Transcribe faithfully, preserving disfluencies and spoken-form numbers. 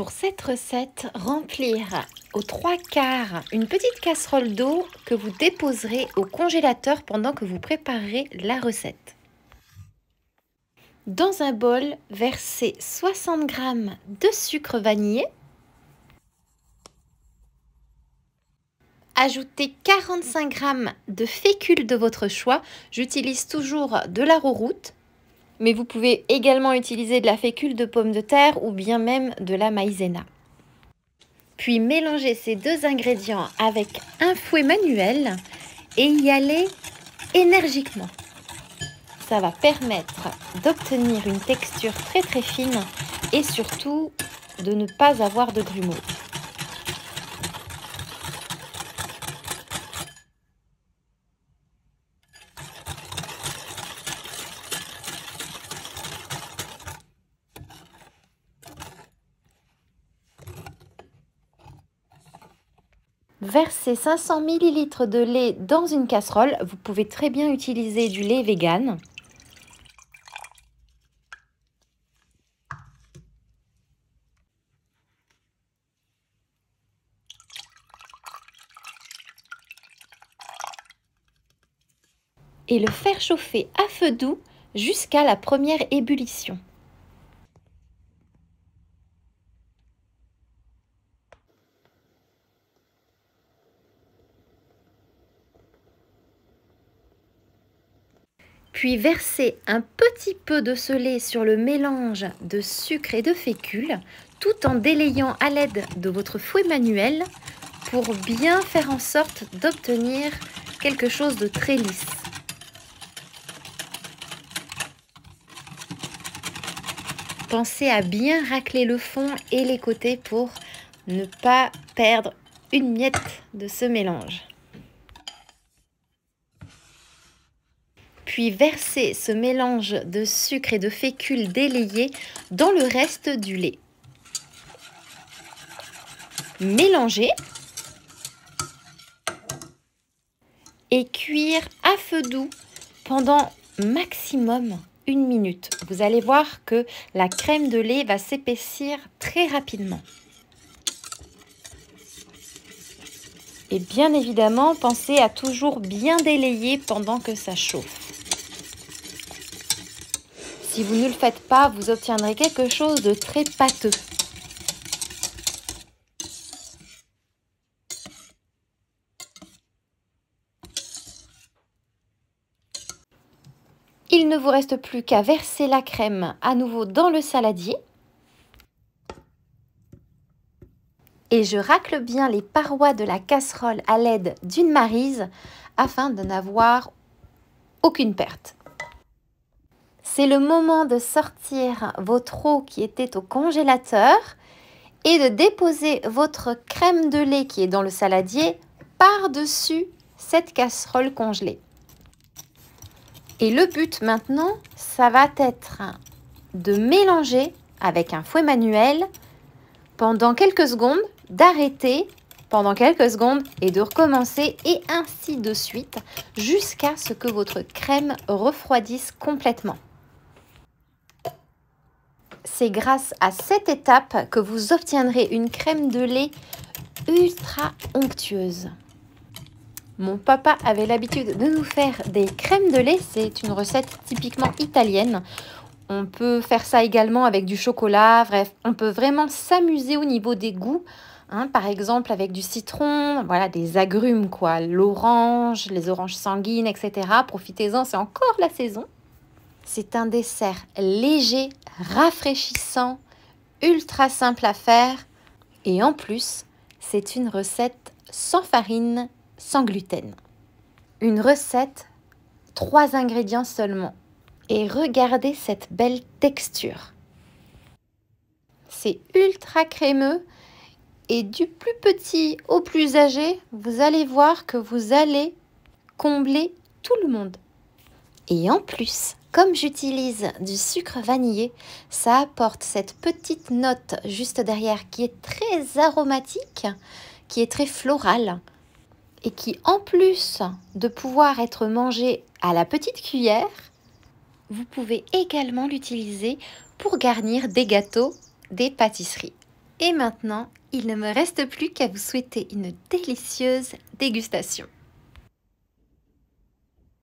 pour cette recette, remplir aux trois quarts une petite casserole d'eau que vous déposerez au congélateur pendant que vous préparerez la recette. Dans un bol, versez soixante grammes de sucre vanillé. Ajoutez quarante-cinq grammes de fécule de votre choix. J'utilise toujours de la rourroute, mais vous pouvez également utiliser de la fécule de pomme de terre ou bien même de la maïzena. Puis mélangez ces deux ingrédients avec un fouet manuel et y allez énergiquement. Ça va permettre d'obtenir une texture très très fine et surtout de ne pas avoir de grumeaux. Versez cinq cents millilitres de lait dans une casserole. Vous pouvez très bien utiliser du lait vegan. Et le faire chauffer à feu doux jusqu'à la première ébullition. Puis versez un petit peu de ce lait sur le mélange de sucre et de fécule, tout en délayant à l'aide de votre fouet manuel pour bien faire en sorte d'obtenir quelque chose de très lisse. Pensez à bien racler le fond et les côtés pour ne pas perdre une miette de ce mélange. Puis versez ce mélange de sucre et de fécule délayé dans le reste du lait. Mélangez et cuire à feu doux pendant maximum une minute. Vous allez voir que la crème de lait va s'épaissir très rapidement. Et bien évidemment, pensez à toujours bien délayer pendant que ça chauffe. Si vous ne le faites pas, vous obtiendrez quelque chose de très pâteux. Il ne vous reste plus qu'à verser la crème à nouveau dans le saladier. Et je racle bien les parois de la casserole à l'aide d'une maryse afin de n'avoir aucune perte. C'est le moment de sortir votre eau qui était au congélateur et de déposer votre crème de lait qui est dans le saladier par-dessus cette casserole congelée. Et le but maintenant, ça va être de mélanger avec un fouet manuel pendant quelques secondes, d'arrêter pendant quelques secondes et de recommencer et ainsi de suite jusqu'à ce que votre crème refroidisse complètement. C'est grâce à cette étape que vous obtiendrez une crème de lait ultra onctueuse. Mon papa avait l'habitude de nous faire des crèmes de lait, c'est une recette typiquement italienne. On peut faire ça également avec du chocolat, bref, on peut vraiment s'amuser au niveau des goûts, hein, par exemple avec du citron, voilà, des agrumes quoi, l'orange, les oranges sanguines, et cetera. Profitez-en, c'est encore la saison. C'est un dessert léger, rafraîchissant, ultra simple à faire et en plus, c'est une recette sans farine, sans gluten. Une recette, trois ingrédients seulement. Et regardez cette belle texture. C'est ultra crémeux et du plus petit au plus âgé, vous allez voir que vous allez combler tout le monde. Et en plus, comme j'utilise du sucre vanillé, ça apporte cette petite note juste derrière qui est très aromatique, qui est très florale et qui en plus de pouvoir être mangée à la petite cuillère, vous pouvez également l'utiliser pour garnir des gâteaux, des pâtisseries. Et maintenant, il ne me reste plus qu'à vous souhaiter une délicieuse dégustation.